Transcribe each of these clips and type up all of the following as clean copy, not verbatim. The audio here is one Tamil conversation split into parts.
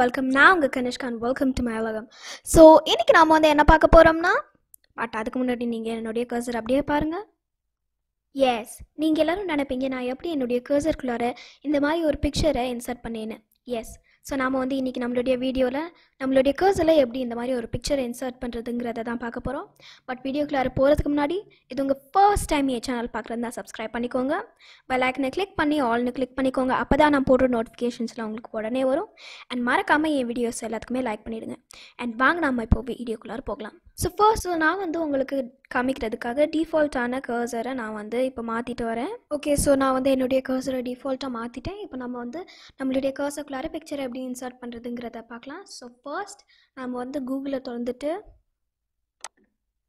Welcome now, Kanishka, and welcome to my Ulagam. So, today we are going to talk about what we are going cursor. Yes, you guys are going to cursor a picture. Yes, so we are going to insert a video in cursor. But video is the first time you channel, subscribe to channel. Bell icon click on all click on notifications. And videos like videos. And video. So first, default cursor okay, so now the cursor default cursor picture insert. So first, I am on the Google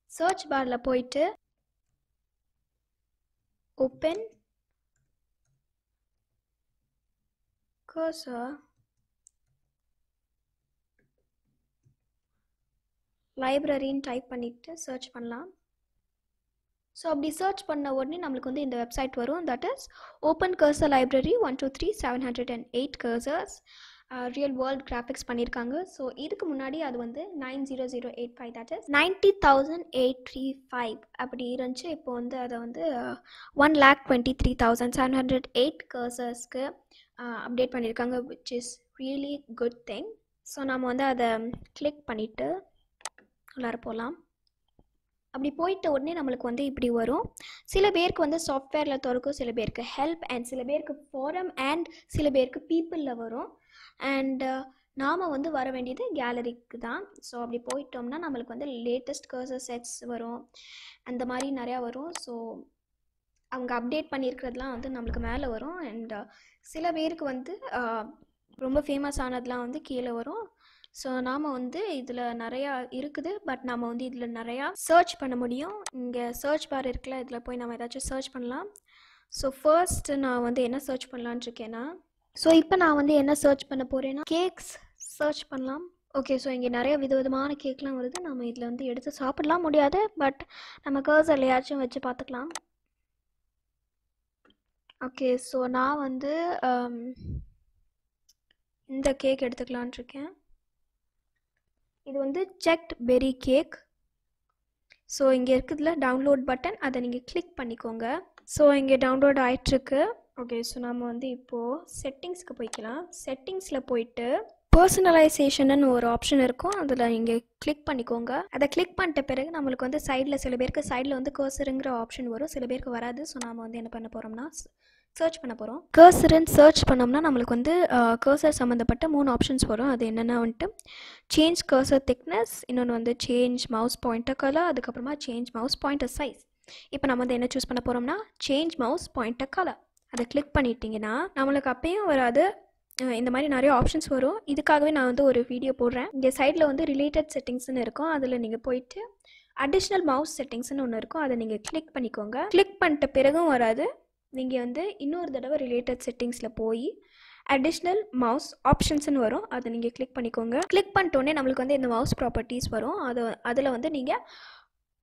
search bar la poite Open Cursor Library in type pannittu search pannalam. So abdi search panna odane namakku undu indha website varum, that is Open Cursor Library 123708 cursors real world graphics pannirukanga. So idukku munadi adu vande 90085, that is 90835 abdi irundhu ipo undu adu vande 123708 cursors ku update pannirukanga, which is really good thing. So namu vande adu click pannittu உள்ளார போலாம். அப்படி போயிட்ட உடனே நமக்கு வந்து இப்படி வரும். சில பேருக்கு வந்து சாஃப்ட்வேர்ல தரக்கும், சில பேருக்கு ஹெல்ப் அண்ட் சில பேருக்கு ஃபோரம் அண்ட் சில பேருக்கு பீப்பிள்ல வரும். அண்ட் நாம வந்து வர வேண்டியது கேலரிக்கு தான். சோ அப்படி போய்ட்டோம்னா நமக்கு வந்து லேட்டஸ்ட் கர்சர் செட்ஸ் வரும். அந்த மாதிரி நிறைய வரும். சோ அவங்க அப்டேட் பண்ணியிருக்கிறதுலாம் வந்து நமக்கு மேலே வரும். அண்ட் சில பேருக்கு வந்து ரொம்ப ஃபேமஸ் ஆனதுலாம் வந்து கீழே வரும். So நாம வந்து இதுல நிறைய இருக்குது, பட் நாம வந்து இதுல நிறைய சர்ச் பண்ண முடியும். இங்க சர்ச் பார் இருக்குல, இதுல போய் நாம ஏதாச்சும் சர்ச் பண்ணலாம். So first நான் வந்து என்ன சர்ச் பண்ணலாம்னு இருக்கேனா, so இப்போ நான் வந்து என்ன சர்ச் பண்ண போறேனா கேக்ஸ் சர்ச் பண்ணலாம். ஓகே, so இங்க நிறைய விதவிதமான கேக்லாம் வருது. நாம இதுல வந்து எடுத்து சாப்பிடலாம் முடியாது, பட் நம்ம கர்சர்லயாச்சும் வச்சு பார்த்துக்கலாம். ஓகே, so நான் வந்து இந்த கேக் எடுத்துக்கலாம்னு இருக்கேன். இது வந்து Cherry Berry Cake. So இங்க இருக்குதுல download button, அதை நீங்க click பண்ணிக்கோங்க. So இங்க download ஆயிட்டிருக்கு. ஓகே, so நாம வந்து இப்போ செட்டிங்ஸ்க்கு போய்க்கலாம். செட்டிங்ஸ்ல போய்ட்டு பர்சனலைசேஷன்னு ஒரு ஆப்ஷன் இருக்கும், அதுல நீங்க click பண்ணிக்கோங்க. அத click பண்ணிட்ட பிறகு நமக்கு வந்து சைடுல சில பேருக்கு சைடுல வந்து கர்சர்ங்கற ஆப்ஷன் வரும், சில பேருக்கு வராது. So நாம வந்து என்ன பண்ண போறோம்னா search பண்ண போறோம். கர்சர்ன்னு search பண்ணோம்னா நமக்கு வந்து கர்சர் சம்பந்தப்பட்ட மூணு ஆப்ஷன்ஸ் வரும். அது என்னன்னா வந்து change cursor thickness, இன்னொன்னு வந்து change mouse pointer color, அதுக்கு அப்புறமா change mouse pointer size. இப்போ நாம வந்து என்ன चूஸ் பண்ண போறோம்னா change mouse pointer color. அத click பண்ணிட்டீங்கனா நமக்கு அப்பவும் வராது, இந்த மாதிரி நிறைய ஆப்ஷன்ஸ் வரும். இதுக்காகவே நான் வந்து ஒரு வீடியோ போடுறேன். இந்த சைடுல வந்து related settings ன்னு இருக்கும், அதுல நீங்க போய்ட்டு additional mouse settings ன்னு ஒன்னு இருக்கும், அத நீங்க click பண்ணிக்கோங்க. click பண்ணிட்ட பிறகும் வராது, நீங்க வந்து இன்னொரு தடவை ரிலேட்டட் செட்டிங்ஸ்ல போய் அடிஷனல் மவுஸ் ஆப்ஷன்ஸ் ன்னு வரும், அதை நீங்க click பண்ணிக்கோங்க. click பண்ணிட்டோனே நமக்கு வந்து இந்த மவுஸ் ப்ராப்பர்ட்டீஸ் வரும். அதுல வந்து நீங்க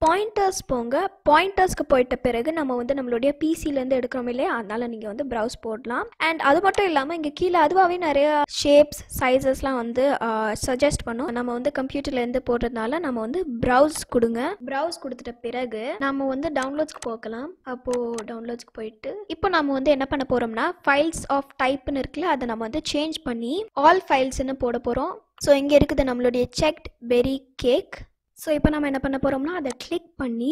பாயிண்டர்ஸ் போங்க. பாயிண்டர்ஸ்க்கு போய்ட்ட பிறகு நம்ம வந்து நம்மளுடைய PCல இருந்து எடுக்கறோம் இல்லையா, அதனால நீங்க வந்து browse போடலாம். அண்ட் அது மட்டும் இல்லாம இங்க கீழ அதுவாவே நிறைய ஷேப்ஸ் சைஸஸ்லாம் வந்து சஜஸ்ட் பண்ணும். நம்ம வந்து கம்ப்யூட்டர்ல இருந்து போடுறதுனால நம்ம வந்து browse கொடுங்க. browse கொடுத்துட்ட பிறகு நாம வந்து டவுன்லோட்ஸ்க்கு போகலாம். அப்போ டவுன்லோட்ஸ்க்கு போய்ட்டு இப்போ நாம வந்து என்ன பண்ண போறோம்னா ஃபைல்ஸ் ஆஃப் டைப்னு இருக்குல, அதை நம்ம வந்து சேஞ்ச் பண்ணி ஆல் ஃபைல்ஸ் ன்னு போட போறோம். சோ இங்க இருக்குது நம்மளுடைய Cherry Berry Cake. So இப்போ நாம என்ன பண்ண போறோம்னா அத click பண்ணி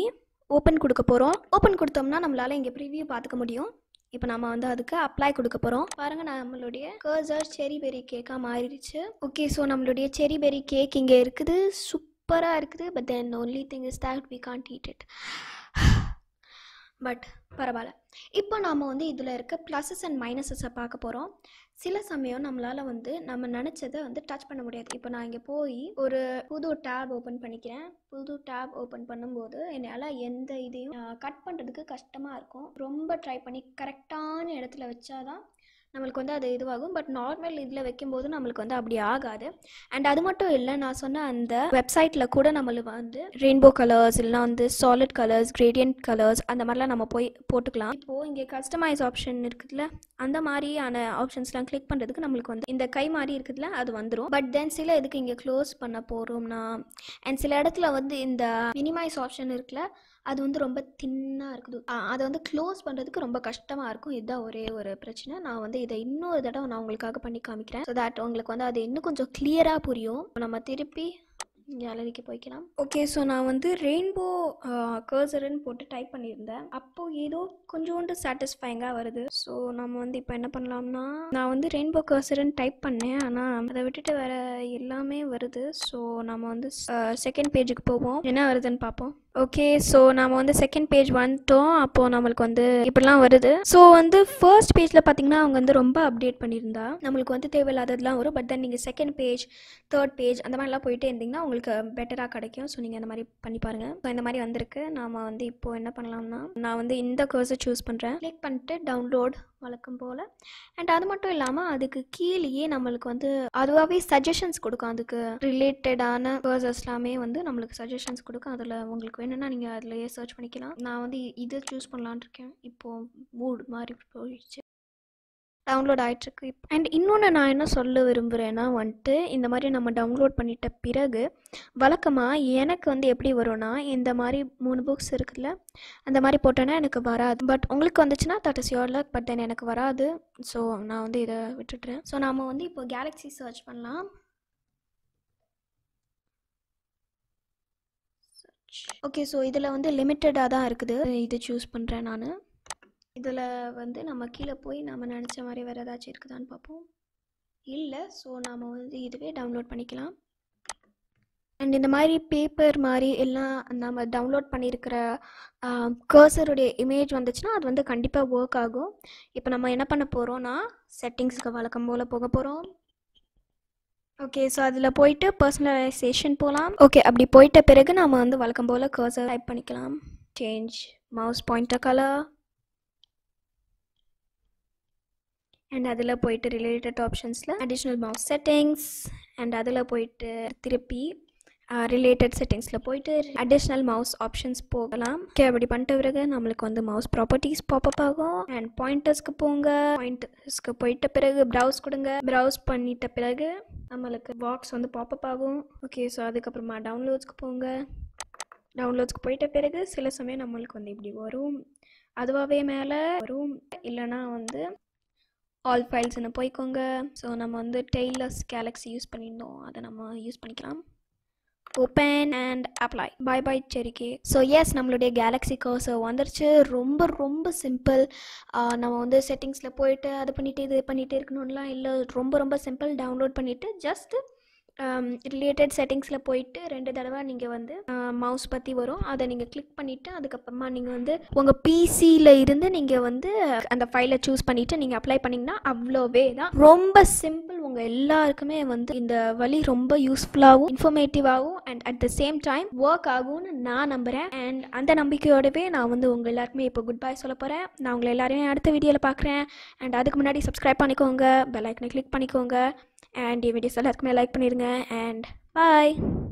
ஓபன் கொடுக்க போறோம். ஓபன் கொடுத்தோம்னா நம்மளால இங்க preview பார்த்துக்க முடியும். இப்போ நாம வந்து அதுக்கு apply கொடுக்க போறோம். பாருங்க நம்மளுடைய cursor Cherry Berry Cake-ஆ மாறிடுச்சு. ஓகே, so நம்மளுடைய Cherry Berry Cake இங்க இருக்குது, சூப்பரா இருக்குது. But then only thing is that we can't eat it. But பரவாயில்ல. இப்போ நாம வந்து இதுல இருக்க ப்ளஸஸ் அண்ட் மைனஸஸை பார்க்க போறோம். சில சமயம் நம்மளால வந்து நம்ம நினைச்சதை வந்து டச் பண்ண முடியாது. இப்போ நான் இங்க போய் ஒரு புது டேப் ஓபன் பண்ணிக்கிறேன். புது டேப் ஓபன் பண்ணும்போது என்னால எந்த இதையும் கட் பண்றதுக்கு கஷ்டமா இருக்கும். ரொம்ப ட்ரை பண்ணி கரெக்டான இடத்துல வச்சாதான் நம்மளுக்கு வந்து அது இதுவாகும் பட் நார்மல் இதுல வைக்கும்போது நமக்கு வந்து அப்படி ஆகாது and அது மட்டும் இல்ல நான் சொன்ன அந்த வெப்சைட்ல கூட நமக்கு வந்து ரெயின்போ கலர்ஸ் இல்லனா வந்து சாலிட் கலர்ஸ் கிரேடியன்ட் கலர்ஸ் அந்த மாதிரிலாம் நம்ம போய் போட்டுக்கலாம் இப்போ இங்க கஸ்டமைஸ் ஆப்ஷன் இருக்குதுல அந்த மாதிரியான ஆப்ஷன்ஸ்லாம் கிளிக் பண்றதுக்கு நமக்கு வந்து இந்த கை மாதிரி இருக்குதுல அது வந்துரும் பட் then சில இதுக்கு இங்க க்ளோஸ் பண்ண போறோம்னா and சில இடத்துல வந்து இந்த மினிமைஸ் ஆப்ஷன் இருக்குல அது வந்து ரொம்ப தின்னா இருக்குது அது வந்து க்ளோஸ் பண்றதுக்கு ரொம்ப கஷ்டமா இருக்கும் இதா ஒரே ஒரு பிரச்சனை நான் வந்து இத இன்னொரு தடவை நான் உங்களுக்காக பண்ணி காமிக்கிறேன் so that உங்களுக்கு வந்து அது இன்னும் கொஞ்சம் clear-ஆ புரியும் நம்ம திருப்பி கேலரிக்கு போய்க்கலாம் ஓகே சோ நான் வந்து ரெயின்போ கர்சர்னு போட்டு டைப் பண்ணியிருந்தேன் அப்போ ஏதோ கொஞ்சோண்டு satisfying-ஆ வருது சோ நாம வந்து இப்போ என்ன பண்ணலாம்னா நான் வந்து ரெயின்போ கர்சர்னு டைப் பண்ணேன் ஆனா அத விட்டுட்டு வேற எல்லாமே வருது சோ நாம வந்து செகண்ட் பேஜுக்கு போவோம் என்ன வருதுன்னு பாப்போம் Okay, so now on the second page one to upon the So on the first page la pathina avanga and romba update pannirunda namalku vandu thevai illadadala varum but then neenga second page third page and mari la poite endinga ungalku better ah kadaikum so neenga andha mari panni paarenga so indha mari vandirukku nama vandu ipo enna pannalamna na vandu indha cursor choose pandren click pannite download valakkam pole and adu mattum illama adukku keeliye namalku vandu aduvave suggestions kodukku adukku related ana cursors lame vandu namalku suggestions kodukku adula ungalku என்னன்னா நீங்க அதலயே சர்ச் பண்ணிக்கலாம் நான் வந்து இத चूஸ் பண்ணலாம்னு இருக்கேன் இப்போ மூட் மாதிரி போயிடுச்சு டவுன்லோட் ஆயிட்டு இருக்கு and இன்னொன்னு நான் என்ன சொல்ல விரும்புறேன்னா வந்து இந்த மாதிரி நம்ம டவுன்லோட் பண்ணிட்ட பிறகு வழக்கமா எனக்கு வந்து எப்படி வரும்னா இந்த மாதிரி மூணு books இருக்குல அந்த மாதிரி போட்டேனா எனக்கு வராது பட் உங்களுக்கு வந்துச்சுனா that is your luck but then எனக்கு வராது so நான் வந்து இத விட்டுட்டேன் so நாம வந்து இப்போ Galaxy search பண்ணலாம் Okay, so idhula vande limited ah da irukku idu choose pandren nanu idhula vande nama keela poi nama nanicha mari vera edach irukudanu paapom illa so nama vande iduve download panikalam and indha mari paper mari ella nama download pannirukra cursor ude image vanduchna adu vande kandipa work agum ipo nama enna panna porom na settings ku valakam pola poga porom Okay, so adula poite personalization polam. Okay, abdi poite peragu nama vandu valakam pola cursor type panikalam. Change mouse pointer color. And adula poite related options la additional mouse settings and adula poite thirupi related settings la poite additional mouse options pogalam. Okay, abdi panta peragu namalukku vandu mouse properties pop up agum and pointers ku ponga. Pointers ku poite peragu browse kudunga. Browse pannita peragu நமக்கு பாக்ஸ் வந்து பாப் அப் ஆகும் ஓகே சோ அதுக்கு அப்புறமா டவுன்லோட்ஸ்க்கு போங்க டவுன்லோட்ஸ்க்கு போயிட்ட பிறகு சில சமயம் நமக்கு வந்து இப்படி வரும் அதுவாவே மேல வரும் இல்லனா வந்து ஆல் ஃபைல்ஸ் ன்னு போய்க்கோங்க சோ நம்ம வந்து டெய்லர்ஸ் Galaxy யூஸ் பண்ணினோம் அத நம்ம யூஸ் பண்ணிக்கலாம் Open and apply. Bye bye Cherry Cake. So yes, நம்மளுடைய Galaxy cursor வந்துருச்சு ரொம்ப ரொம்ப சிம்பிள் நம்ம வந்து செட்டிங்ஸ்ல போய்ட்டு அது பண்ணிட்டு இது பண்ணிட்டே இருக்கணும்லாம் இல்ல ரொம்ப ரொம்ப சிம்பிள் டவுன்லோட் பண்ணிட்டு just related செட்டிங்ஸ்ல போய்ட்டு ரெண்டு தடவை நீங்க வந்து மவுஸ் பத்தி வரும் அத நீங்க கிளிக் பண்ணிட்டு அதுக்கு அப்புறமா நீங்க வந்து உங்க PC ல இருந்து நீங்க வந்து அந்த ஃபைலை चूஸ் பண்ணிட்டு நீங்க அப்ளை பண்ணீங்கனா அவ்ளோவே தான் ரொம்ப சிம்பிள் உங்க எல்லாருக்குமே வந்து இந்த வழி ரொம்ப யூஸ்புல்லாவும் இன்ஃபர்மேட்டிவாவும் and at the same time work ஆகும்னு நான் நம்புறேன் and அந்த நம்பிக்கையோடவே நான் வந்து உங்க எல்லாருக்கும் இப்போ குட் பை சொல்ல போறேன் நான் உங்க எல்லாரையும் அடுத்த வீடியோல பார்க்கறேன் and அதுக்கு முன்னாடி subscribe பண்ணிக்கோங்க bell icon-ஐ click பண்ணிக்கோங்க And ये वीडियो सब लाइक பண்ணிருங்க and bye